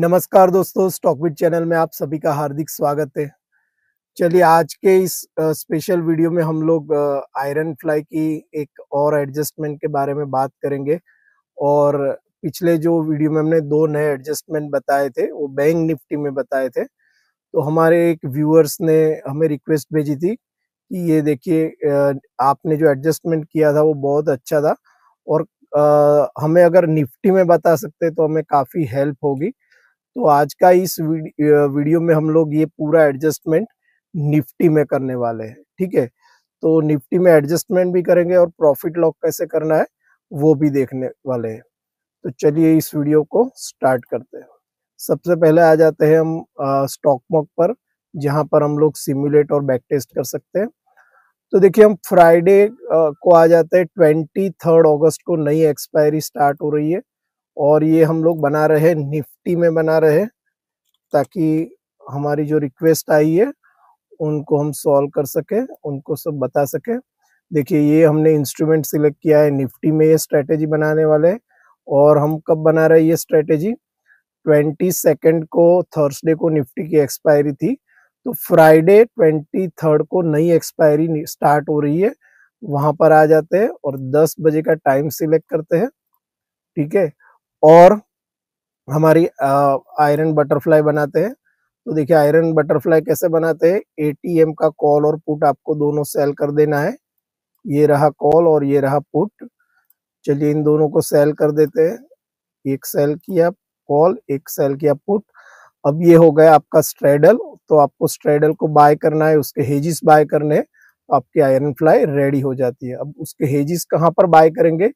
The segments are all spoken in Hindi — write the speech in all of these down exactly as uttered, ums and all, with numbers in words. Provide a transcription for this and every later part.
नमस्कार दोस्तों, स्टॉकविट चैनल में आप सभी का हार्दिक स्वागत है। चलिए आज के इस स्पेशल वीडियो में हम लोग आयरन फ्लाई की एक और एडजस्टमेंट के बारे में बात करेंगे। और पिछले जो वीडियो में हमने दो नए एडजस्टमेंट बताए थे, वो बैंक निफ्टी में बताए थे। तो हमारे एक व्यूअर्स ने हमें रिक्वेस्ट भेजी थी कि ये देखिए आपने जो एडजस्टमेंट किया था वो बहुत अच्छा था और आ, हमें अगर निफ्टी में बता सकते तो हमें काफ़ी हेल्प होगी। तो आज का इस वीडियो में हम लोग ये पूरा एडजस्टमेंट निफ्टी में करने वाले हैं, ठीक है। तो निफ्टी में एडजस्टमेंट भी करेंगे और प्रॉफिट लॉक कैसे करना है वो भी देखने वाले हैं। तो चलिए इस वीडियो को स्टार्ट करते हैं। सबसे पहले आ जाते हैं हम स्टॉक मॉक पर, जहां पर हम लोग सिमुलेट और बैक टेस्ट कर सकते हैं। तो देखिए हम फ्राइडे को आ जाते हैं, ट्वेंटी थर्ड अगस्त को नई एक्सपायरी स्टार्ट हो रही है और ये हम लोग बना रहे हैं निफ्टी में बना रहे हैं ताकि हमारी जो रिक्वेस्ट आई है उनको हम सॉल्व कर सके, उनको सब बता सके। देखिए ये हमने इंस्ट्रूमेंट सिलेक्ट किया है, निफ्टी में ये स्ट्रेटेजी बनाने वाले हैं। और हम कब बना रहे हैं ये स्ट्रेटेजी? ट्वेंटी सेकेंड को, थर्सडे को निफ्टी की एक्सपायरी थी, तो फ्राइडे ट्वेंटी थर्ड को नई एक्सपायरी स्टार्ट हो रही है, वहां पर आ जाते हैं और दस बजे का टाइम सिलेक्ट करते हैं, ठीक है। और हमारी आयरन बटरफ्लाई बनाते हैं। तो देखिए आयरन बटरफ्लाई कैसे बनाते हैं, एटीएम का कॉल और पुट आपको दोनों सेल कर देना है। ये रहा कॉल और ये रहा पुट। चलिए इन दोनों को सेल कर देते हैं, एक सेल किया कॉल, एक सेल किया पुट। अब ये हो गया आपका स्ट्रेडल, तो आपको स्ट्रेडल को बाय करना है, उसके हेजिस बाय करने, तो आपकी आयरन फ्लाई रेडी हो जाती है। अब उसके हेजिस कहाँ पर बाय करेंगे,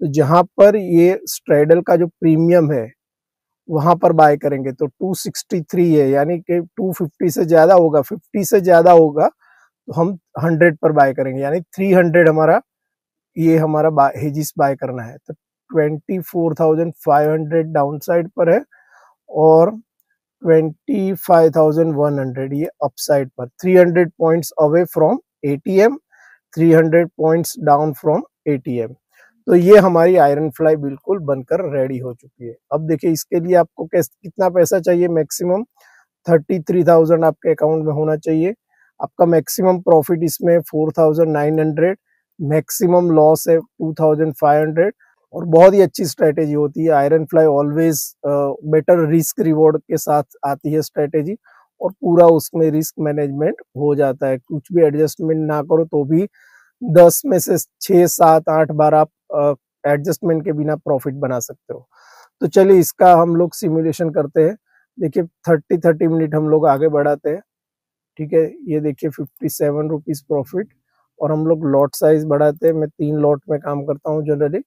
तो जहां पर ये स्ट्रेडल का जो प्रीमियम है वहां पर बाय करेंगे। तो टू सिक्स्टी थ्री है, यानी कि टू फिफ्टी से ज्यादा होगा, फिफ्टी से ज्यादा होगा तो हम हंड्रेड पर बाय करेंगे, यानी थ्री हंड्रेड हमारा ये हमारा हेजिस बाय करना है। तो twenty four thousand five hundred down side पर है और twenty five thousand one hundred ये अपसाइड पर। Three hundred points away from ATM, three hundred points down from ATM. तो ये हमारी आयरन फ्लाई बिल्कुल बनकर रेडी हो चुकी है। अब देखिए इसके लिए आपको कितना पैसा चाहिए, मैक्सिमम थर्टी थ्री थाउजेंड आपके अकाउंट में होना चाहिए। आपका मैक्सिमम प्रॉफिट इसमें four thousand nine hundred, maximum loss है टू थाउजेंड फाइव हंड्रेड। और बहुत ही अच्छी स्ट्रेटेजी होती है iron fly, always better risk reward के साथ आती है स्ट्रेटेजी और पूरा उसमें रिस्क मैनेजमेंट हो जाता है। कुछ भी एडजस्टमेंट ना करो तो भी दस में से छः सात आठ बार आप एडजस्टमेंट uh, के बिना प्रॉफिट बना सकते हो। तो चलिए इसका हम लोग सिमुलेशन करते हैं। देखिए थर्टी थर्टी मिनट हम लोग आगे बढ़ाते हैं, ठीक है। ये देखिए फिफ्टी सेवन रुपीज़ प्रॉफिट और हम लोग लॉट साइज बढ़ाते हैं। मैं तीन लॉट में काम करता हूँ जनरली,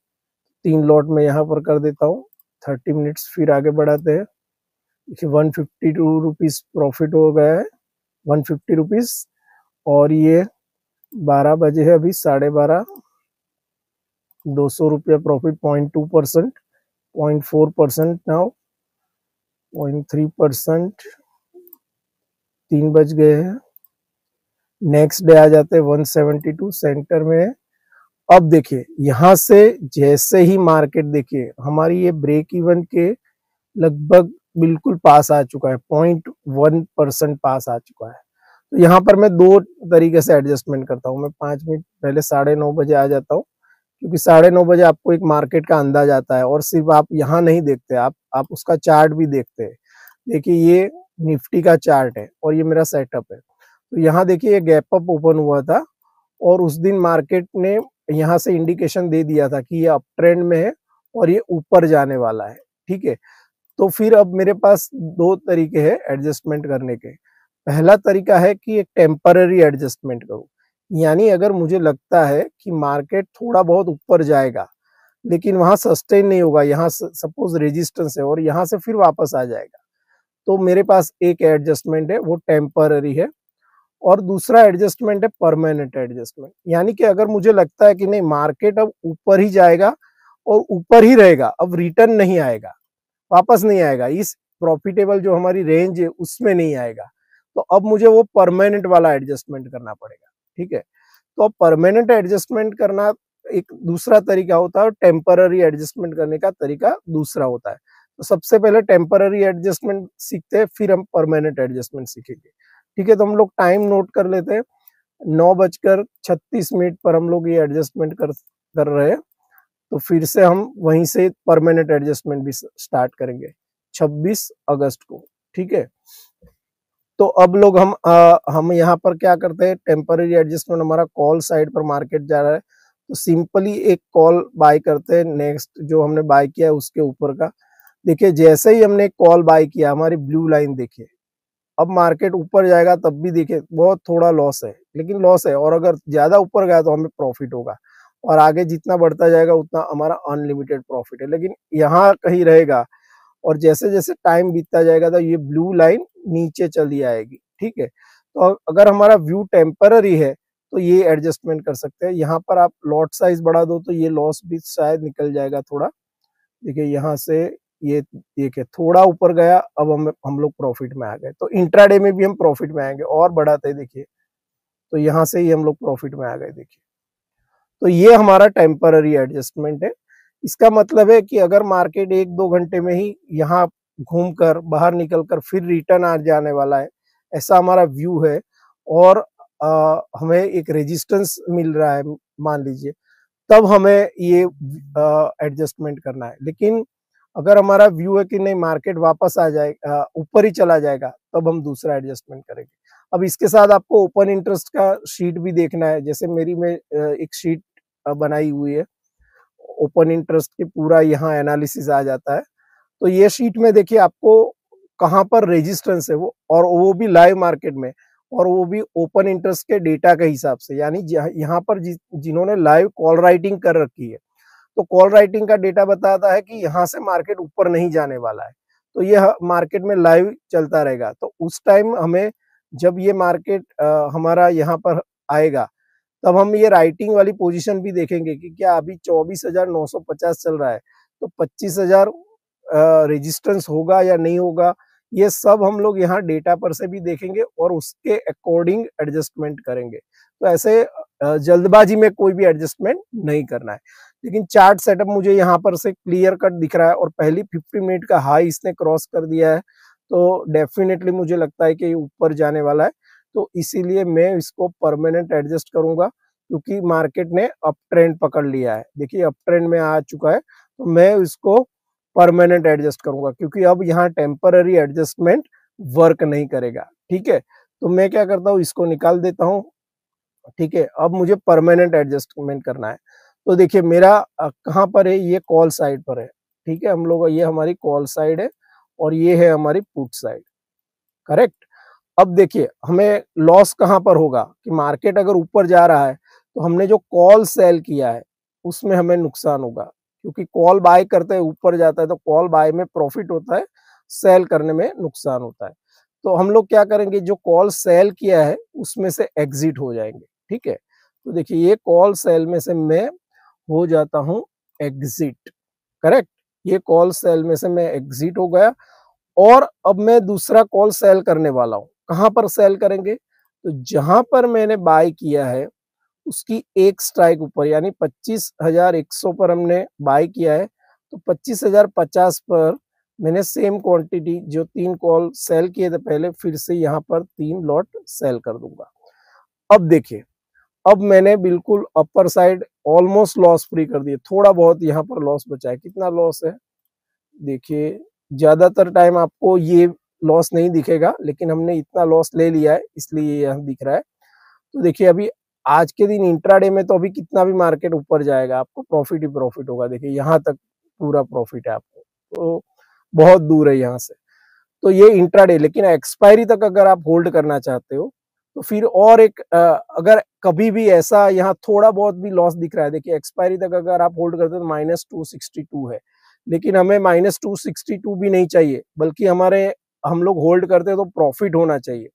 तीन लॉट में यहाँ पर कर देता हूँ। थर्टी मिनट्स फिर आगे बढ़ाते हैं। देखिए one fifty two rupees profit हो गया है, वन फिफ्टी रुपीज़। और ये बारह बजे है, अभी साढ़े बारह, दो सौ रुपया profit, point two percent, point four percent now, point three percent. तीन बज गए हैं। नेक्स्ट डे आ जाते हैं, वन सेवेंटी टू सेंटर में है। अब देखिए यहाँ से जैसे ही मार्केट, देखिए हमारी ये ब्रेक इवन के लगभग बिल्कुल पास आ चुका है, पॉइंट वन परसेंट पास आ चुका है। तो यहाँ पर मैं दो तरीके से एडजस्टमेंट करता हूँ। मैं पाँच मिनट पहले साढ़े नौ बजे आ जाता हूँ, क्योंकि साढ़े नौ बजे आपको एक मार्केट का अंदाज आता है और सिर्फ आप यहाँ नहीं देखते, आप आप उसका चार्ट भी देखते हैं। देखिए ये निफ्टी का चार्ट है और ये मेरा सेटअप है। तो यहाँ देखिए ये गैप अप ओपन हुआ था और उस दिन मार्केट ने यहाँ से इंडिकेशन दे दिया था कि ये अप ट्रेंड में है और ये ऊपर जाने वाला है, ठीक है। तो फिर अब मेरे पास दो तरीके हैं एडजस्टमेंट करने के। पहला तरीका है कि एक टेम्पररी एडजस्टमेंट करूँ, यानी अगर मुझे लगता है कि मार्केट थोड़ा बहुत ऊपर जाएगा लेकिन वहाँ सस्टेन नहीं होगा, यहाँ सपोज रेजिस्टेंस है और यहाँ से फिर वापस आ जाएगा, तो मेरे पास एक एडजस्टमेंट है वो टेम्पररी है। और दूसरा एडजस्टमेंट है परमानेंट एडजस्टमेंट, यानी कि अगर मुझे लगता है कि नहीं मार्केट अब ऊपर ही जाएगा और ऊपर ही रहेगा, अब रिटर्न नहीं आएगा, वापस नहीं आएगा, इस प्रॉफिटेबल जो हमारी रेंज है उसमें नहीं आएगा, तो अब मुझे वो परमानेंट वाला एडजस्टमेंट करना पड़ेगा, ठीक है। तो अब परमानेंट एडजस्टमेंट करना एक दूसरा तरीका होता है और टेम्पररी एडजस्टमेंट करने का तरीका दूसरा होता है। तो सबसे पहले टेम्पररी एडजस्टमेंट सीखते हैं, फिर हम परमानेंट एडजस्टमेंट सीखेंगे। ठीक है, तो हम लोग टाइम नोट कर लेते हैं। नौ बजकर छत्तीस मिनट पर हम लोग ये एडजस्टमेंट कर कर रहे हैं, तो फिर से हम वहीं से परमानेंट एडजस्टमेंट भी स्टार्ट करेंगे छब्बीस अगस्त को। ठीक है, तो अब लोग हम आ, हम यहाँ पर क्या करते हैं, टेम्पररी एडजस्टमेंट हमारा कॉल साइड पर मार्केट जा रहा है तो सिंपली एक कॉल बाय करते हैं नेक्स्ट जो हमने बाय किया है उसके ऊपर का। देखिए जैसे ही हमने कॉल बाय किया हमारी ब्लू लाइन देखिए, अब मार्केट ऊपर जाएगा तब भी देखिए बहुत थोड़ा लॉस है, लेकिन लॉस है, और अगर ज्यादा ऊपर गया तो हमें प्रॉफिट होगा और आगे जितना बढ़ता जाएगा उतना हमारा अनलिमिटेड प्रॉफिट है, लेकिन यहाँ कहीं रहेगा। और जैसे जैसे टाइम बीतता जाएगा तो ये ब्लू लाइन नीचे चली आएगी। ठीक है, तो अगर हमारा व्यू टेम्पररी है तो ये एडजस्टमेंट कर सकते हैं। यहाँ पर आप लॉट साइज बढ़ा दो तो ये लॉस भी शायद निकल जाएगा थोड़ा। देखिए यहाँ से ये देखिए थोड़ा ऊपर गया, अब हम हम लोग प्रॉफिट में आ गए, तो इंट्राडे में भी हम प्रॉफिट में आएंगे और बढ़ाते देखिए, तो यहाँ से ही हम लोग प्रॉफिट में आ गए। देखिए तो ये हमारा टेम्पररी एडजस्टमेंट है। इसका मतलब है कि अगर मार्केट एक दो घंटे में ही यहाँ घूमकर बाहर निकलकर फिर रिटर्न आ जाने वाला है, ऐसा हमारा व्यू है, और आ, हमें एक रेजिस्टेंस मिल रहा है मान लीजिए, तब हमें ये एडजस्टमेंट करना है। लेकिन अगर हमारा व्यू है कि नहीं मार्केट वापस आ जाएगा, ऊपर ही चला जाएगा, तब हम दूसरा एडजस्टमेंट करेंगे। अब इसके साथ आपको ओपन इंटरेस्ट का शीट भी देखना है, जैसे मेरी में एक शीट बनाई हुई है ओपन इंटरेस्ट की, पूरा यहाँ एनालिसिस आ जाता है। तो ये शीट में देखिए आपको कहाँ पर रेजिस्टेंस है वो, और वो भी लाइव मार्केट में, और वो भी ओपन इंटरेस्ट के डेटा के हिसाब से, यानी यहाँ पर जि, जिन्होंने लाइव कॉल राइटिंग कर रखी है, तो कॉल राइटिंग का डेटा बताता है कि यहाँ से मार्केट ऊपर नहीं जाने वाला है, तो ये मार्केट में लाइव चलता रहेगा। तो उस टाइम हमें जब ये मार्केट आ, हमारा यहाँ पर आएगा तब हम ये राइटिंग वाली पोजीशन भी देखेंगे कि क्या अभी चौबीस हज़ार नौ सौ पचास चल रहा है तो पच्चीस हज़ार रेजिस्टेंस होगा या नहीं होगा, ये सब हम लोग यहाँ डेटा पर से भी देखेंगे और उसके अकॉर्डिंग एडजस्टमेंट करेंगे। तो ऐसे जल्दबाजी में कोई भी एडजस्टमेंट नहीं करना है। लेकिन चार्ट सेटअप मुझे यहाँ पर से क्लियर कट दिख रहा है और पहली फिफ्टी मिनट का हाई इसने क्रॉस कर दिया है, तो डेफिनेटली मुझे लगता है कि ये ऊपर जाने वाला है, तो इसीलिए मैं इसको परमानेंट एडजस्ट करूंगा क्योंकि मार्केट ने अप ट्रेंड पकड़ लिया है। देखिए अप ट्रेंड में आ चुका है, तो मैं इसको परमानेंट एडजस्ट करूंगा क्योंकि अब यहाँ टेम्पररी एडजस्टमेंट वर्क नहीं करेगा। ठीक है, तो मैं क्या करता हूँ इसको निकाल देता हूँ। ठीक है, अब मुझे परमानेंट एडजस्टमेंट करना है, तो देखिए मेरा कहाँ पर है, ये कॉल साइड पर है। ठीक है, हम लोग ये हमारी कॉल साइड है और ये है हमारी पुट साइड, करेक्ट। अब देखिए हमें लॉस कहाँ पर होगा कि मार्केट अगर ऊपर जा रहा है तो हमने जो कॉल सेल किया है उसमें हमें नुकसान होगा, क्योंकि कॉल बाय करते हैं ऊपर जाता है तो कॉल बाय में प्रॉफिट होता है, सेल करने में नुकसान होता है। तो हम लोग क्या करेंगे, जो कॉल सेल किया है उसमें से एग्जिट हो जाएंगे। ठीक है, तो देखिए ये कॉल सेल में से मैं हो जाता हूँ एग्जिट, करेक्ट। ये कॉल सेल में से मैं एग्जिट हो गया और अब मैं दूसरा कॉल सेल करने वाला हूँ। कहाँ पर सेल करेंगे, तो जहां पर मैंने बाय किया है उसकी एक स्ट्राइक ऊपर, यानी पच्चीस हज़ार एक सौ पर हमने बाय किया है तो पच्चीस हज़ार पचास पर मैंने सेम क्वांटिटी जो तीन कॉल सेल किए थे पहले, फिर से यहाँ पर तीन लॉट सेल कर दूंगा। अब देखिए अब मैंने बिल्कुल upper side almost loss free कर दिए, थोड़ा बहुत यहाँ पर लॉस बचा है। कितना लॉस है देखिए, ज्यादातर टाइम आपको ये लॉस नहीं दिखेगा लेकिन हमने इतना लॉस ले लिया है इसलिए यह दिख रहा है। तो देखिए अभी आज के दिन इंट्राडे में तो अभी कितना भी मार्केट ऊपर जाएगा आपको प्रॉफिट ही प्रॉफिट होगा। देखिए यहाँ तक पूरा प्रॉफिट है आपको, तो बहुत दूर है यहाँ से, तो ये इंट्राडे। लेकिन एक्सपायरी तक अगर आप होल्ड करना चाहते हो तो फिर और एक आ, अगर कभी भी ऐसा यहाँ थोड़ा बहुत भी लॉस दिख रहा है, देखिए एक्सपायरी तक अगर आप होल्ड करते हो तो माइनस टू सिक्सटी टू है, लेकिन हमें माइनस टू सिक्सटी टू भी नहीं चाहिए, बल्कि हमारे हम लोग होल्ड करते हैं तो प्रॉफिट होना चाहिए।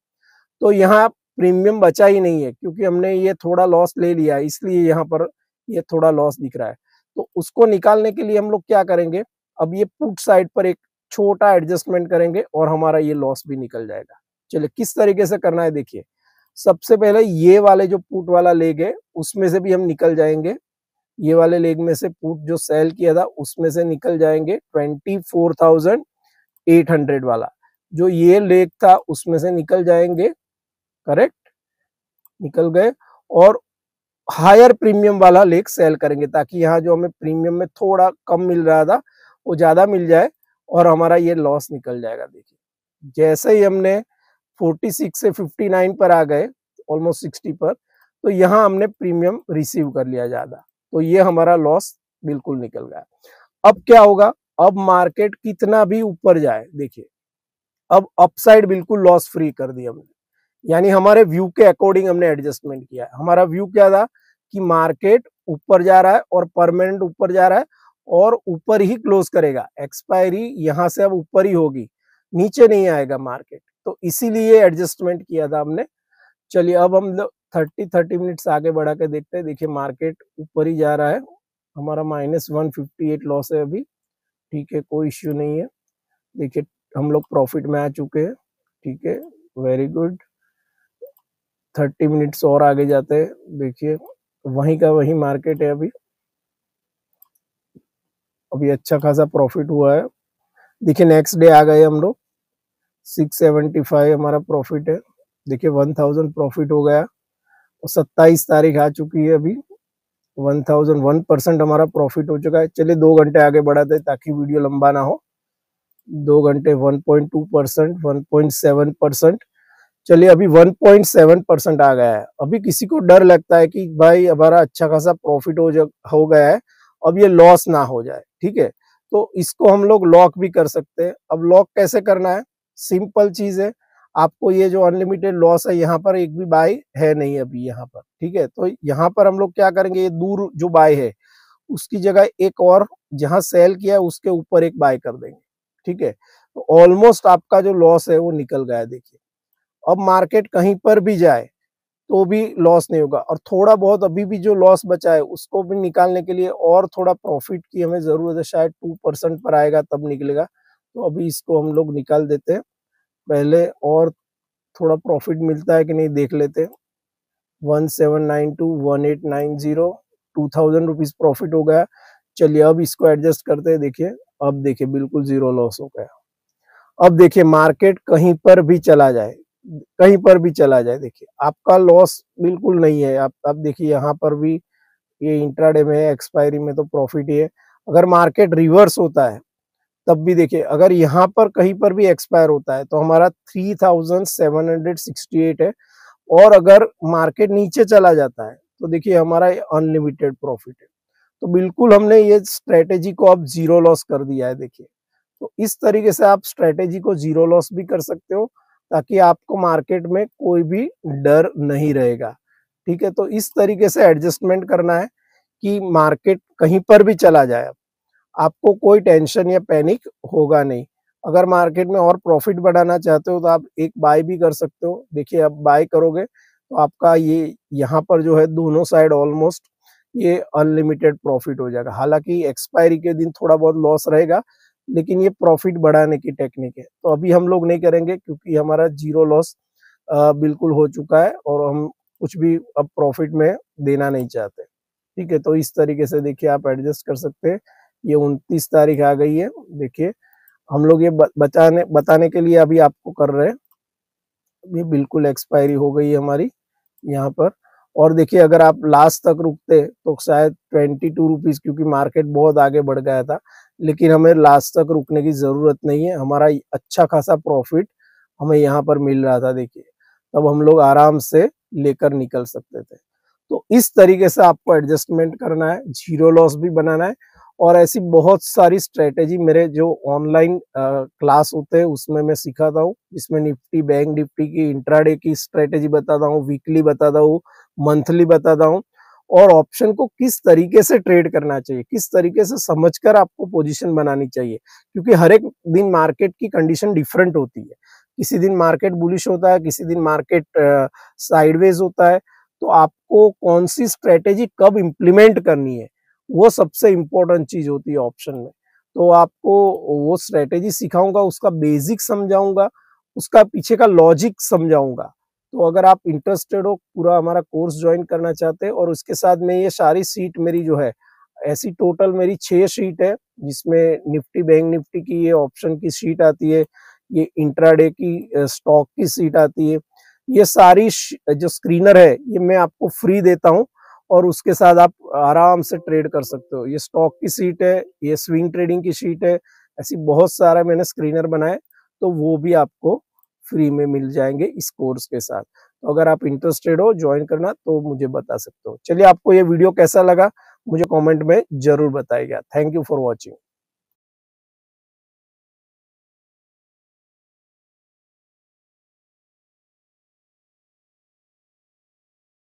तो यहाँ प्रीमियम बचा ही नहीं है क्योंकि हमने ये थोड़ा लॉस ले लिया है, इसलिए यहाँ पर ये थोड़ा लॉस दिख रहा है। तो उसको निकालने के लिए हम लोग क्या करेंगे, अब ये पुट साइड पर एक छोटा एडजस्टमेंट करेंगे और हमारा ये लॉस भी निकल जाएगा। चलिए किस तरीके से करना है देखिए, सबसे पहले ये वाले जो पुट वाला ले गए उसमें से भी हम निकल जाएंगे। ये वाले लेग में से पुट जो सेल किया था उसमें से निकल जाएंगे चौबीस हज़ार आठ सौ वाला जो ये लेग था उसमें से निकल जाएंगे, करेक्ट, निकल गए। और हायर प्रीमियम वाला लेग सेल करेंगे ताकि यहाँ जो हमें प्रीमियम में थोड़ा कम मिल रहा था वो ज्यादा मिल जाए और हमारा ये लॉस निकल जाएगा। देखिए जैसे ही हमने छियालीस से उनसठ पर आ गए, ऑलमोस्ट साठ पर, तो यहाँ हमने प्रीमियम रिसीव कर लिया ज्यादा, तो ये हमारा लॉस बिल्कुल निकल गया। अब क्या होगा, अब मार्केट कितना भी ऊपर जाए, देखिए अब अपसाइड बिल्कुल लॉस फ्री कर दी हमने, यानी हमारे व्यू के अकॉर्डिंग हमने एडजस्टमेंट किया है। हमारा व्यू क्या था कि मार्केट ऊपर जा रहा है और परमानेंट ऊपर जा रहा है और ऊपर ही क्लोज करेगा, एक्सपायरी यहाँ से अब ऊपर ही होगी, नीचे नहीं आएगा मार्केट, तो इसीलिए एडजस्टमेंट किया था हमने। चलिए अब हम थर्टी थर्टी मिनट्स आगे बढ़ा के देखते हैं। देखिए मार्केट ऊपर ही जा रहा है, हमारा minus one fifty eight loss है अभी, ठीक है, कोई इश्यू नहीं है। देखिए हम लोग प्रॉफिट में आ चुके हैं, ठीक है, वेरी गुड। थर्टी मिनट्स और आगे जाते हैं, देखिए वहीं का वही मार्केट है अभी, अभी अच्छा खासा प्रॉफिट हुआ है। देखिए नेक्स्ट डे आ गए हम लोग, सिक्स सेवेंटी फाइव हमारा प्रॉफिट है, देखिए वन थाउजेंड प्रॉफिट हो गया। और सत्ताईस तारीख आ चुकी है अभी, वन थाउजेंड वन परसेंट हमारा प्रॉफिट हो चुका है। चलिए दो घंटे आगे बढ़ाते ताकि वीडियो लंबा ना हो, दो घंटे one point two percent, one point seven percent, चलिए अभी वन पॉइंट सेवन परसेंट आ गया है। अभी किसी को डर लगता है कि भाई हमारा अच्छा खासा प्रॉफिट हो जा हो गया है, अब ये लॉस ना हो जाए, ठीक है, तो इसको हम लोग लॉक भी कर सकते हैं। अब लॉक कैसे करना है, सिंपल चीज है, आपको ये जो अनलिमिटेड लॉस है यहाँ पर एक भी बाय है नहीं अभी यहाँ पर, ठीक है, तो यहाँ पर हम लोग क्या करेंगे, ये दूर जो बाय है उसकी जगह एक और जहाँ सेल किया है उसके ऊपर एक बाय कर देंगे, ठीक है, तो ऑलमोस्ट आपका जो लॉस है वो निकल गया। देखिए अब मार्केट कहीं पर भी जाए तो भी लॉस नहीं होगा, और थोड़ा बहुत अभी भी जो लॉस बचा है उसको भी निकालने के लिए और थोड़ा प्रॉफिट की हमें जरूरत है, शायद टू परसेंट पर आएगा तब निकलेगा, तो अभी इसको हम लोग निकाल देते हैं पहले, और थोड़ा प्रॉफिट मिलता है कि नहीं देख लेते। One seven nine two, one eight nine zero, two thousand rupees profit हो गया। चलिए अब इसको एडजस्ट करते हैं, देखिए अब देखिए बिल्कुल जीरो लॉस हो गया। अब देखिए मार्केट कहीं पर भी चला जाए, कहीं पर भी चला जाए, देखिए आपका लॉस बिल्कुल नहीं है। आप आप देखिए यहाँ पर भी ये इंट्राडे में है, एक्सपायरी में तो प्रॉफिट ही है। अगर मार्केट रिवर्स होता है तब भी देखिए, अगर यहाँ पर कहीं पर भी एक्सपायर होता है तो हमारा three thousand seven hundred sixty eight है, और अगर मार्केट नीचे चला जाता है तो देखिए हमारा अनलिमिटेड प्रॉफिट है। तो बिल्कुल हमने ये स्ट्रेटेजी को अब जीरो लॉस कर दिया है। देखिए तो इस तरीके से आप स्ट्रेटेजी को जीरो लॉस भी कर सकते हो ताकि आपको मार्केट में कोई भी डर नहीं रहेगा, ठीक है। तो इस तरीके से एडजस्टमेंट करना है कि मार्केट कहीं पर भी चला जाए, आपको कोई टेंशन या पैनिक होगा नहीं। अगर मार्केट में और प्रॉफिट बढ़ाना चाहते हो तो आप एक बाय भी कर सकते हो। देखिए आप बाय करोगे तो आपका ये यहाँ पर जो है दोनों साइड ऑलमोस्ट ये अनलिमिटेड प्रॉफिट हो जाएगा। हालांकि एक्सपायरी के दिन थोड़ा बहुत लॉस रहेगा, लेकिन ये प्रॉफिट बढ़ाने की टेक्निक है, तो अभी हम लोग नहीं करेंगे क्योंकि हमारा जीरो लॉस बिल्कुल हो चुका है और हम कुछ भी अब प्रॉफिट में देना नहीं चाहते, ठीक है। तो इस तरीके से देखिए आप एडजस्ट कर सकते हैं। ये उनतीस तारीख आ गई है, देखिए हम लोग ये बचाने बताने के लिए अभी आपको कर रहे हैं। ये बिल्कुल एक्सपायरी हो गई है हमारी यहाँ पर, और देखिए अगर आप लास्ट तक रुकते तो शायद बाईस रुपीस, क्योंकि मार्केट बहुत आगे बढ़ गया था, लेकिन हमें लास्ट तक रुकने की जरूरत नहीं है। हमारा अच्छा खासा प्रॉफिट हमें यहाँ पर मिल रहा था, देखिए तब हम लोग आराम से लेकर निकल सकते थे। तो इस तरीके से आपको एडजस्टमेंट करना है, जीरो लॉस भी बनाना है, और ऐसी बहुत सारी स्ट्रेटेजी मेरे जो ऑनलाइन क्लास होते हैं उसमें मैं सिखाता हूँ, जिसमें निफ्टी बैंक निफ्टी की इंट्राडे की स्ट्रेटेजी बताता हूँ, वीकली बताता हूँ, मंथली बताता हूँ, और ऑप्शन को किस तरीके से ट्रेड करना चाहिए, किस तरीके से समझकर आपको पोजीशन बनानी चाहिए, क्योंकि हर एक दिन मार्केट की कंडीशन डिफरेंट होती है। किसी दिन मार्केट बुलिश होता है, किसी दिन मार्केट साइडवेज होता है, तो आपको कौन सी स्ट्रेटेजी कब इम्प्लीमेंट करनी है वो सबसे इम्पोर्टेंट चीज होती है ऑप्शन में। तो आपको वो स्ट्रेटेजी सिखाऊंगा, उसका बेसिक समझाऊंगा, उसका पीछे का लॉजिक समझाऊंगा। तो अगर आप इंटरेस्टेड हो पूरा हमारा कोर्स ज्वाइन करना चाहते हैं, और उसके साथ में ये सारी सीट मेरी जो है ऐसी टोटल मेरी छह शीट है, जिसमें निफ्टी, बैंक निफ्टी की ये ऑप्शन की शीट आती है, ये इंट्राडे की स्टॉक की शीट आती है। ये सारी जो स्क्रीनर है ये मैं आपको फ्री देता हूँ और उसके साथ आप आराम से ट्रेड कर सकते हो। ये स्टॉक की शीट है, ये स्विंग ट्रेडिंग की शीट है, ऐसी बहुत सारा मैंने स्क्रीनर बनाए, तो वो भी आपको फ्री में मिल जाएंगे इस कोर्स के साथ। तो अगर आप इंटरेस्टेड हो ज्वाइन करना तो मुझे बता सकते हो। चलिए, आपको ये वीडियो कैसा लगा मुझे कमेंट में जरूर बताइएगा। Thank you for watching.